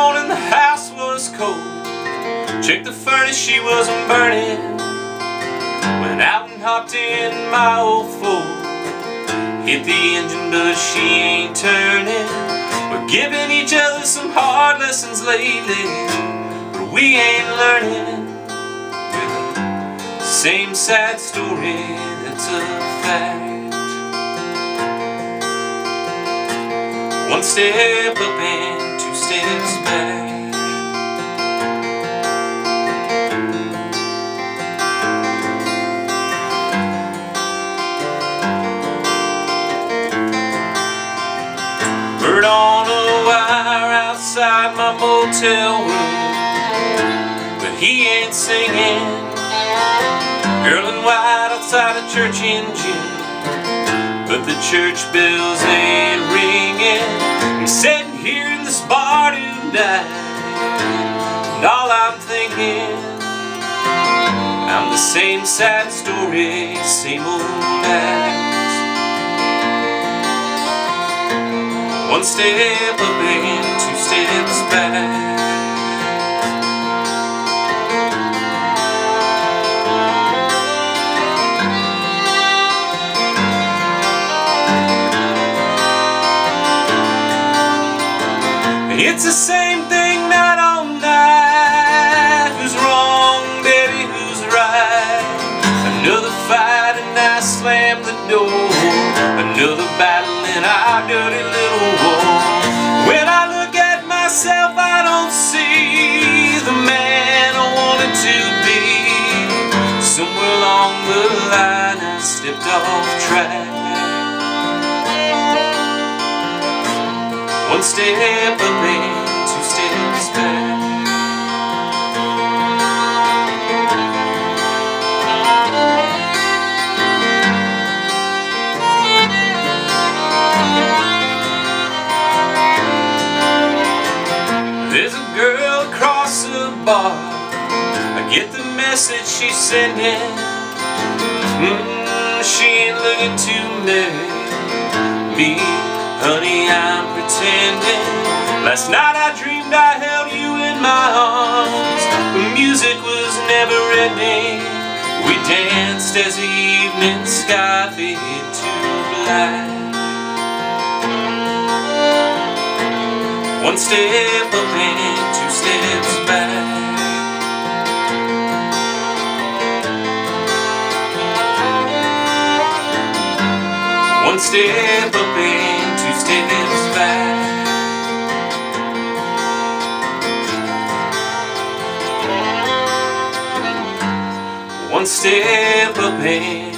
morning the house was cold. Checked the furnace, she wasn't burning. Went out and hopped in my old Ford. Hit the engine, but she ain't turning. We're giving each other some hard lessons lately, but we ain't learning. Same sad story, that's a fact. One step up and two steps back. Bird on a wire outside my motel room, but he ain't singing. Girl in white outside a church in June, but the church bells ain't ringing. I'm sitting here in this bar tonight, and all I'm thinking, I'm the same sad story, same old act. One step up and two steps back. It's the same thing night on night. Who's wrong, baby, who's right? Another fight and I slam the door. Another battle in our dirty little war. When I look at myself, I don't see the man I wanted to be. Somewhere along the line I stepped off track. One step up and two steps back. There's a girl across the bar, I get the message she's sending. She ain't looking to marry me, honey, I'm pretending. Last night I dreamed I held you in my arms, the music was never ending. We danced as the evening sky faded to black. One step up and two steps back. One step up and two steps back. One step up and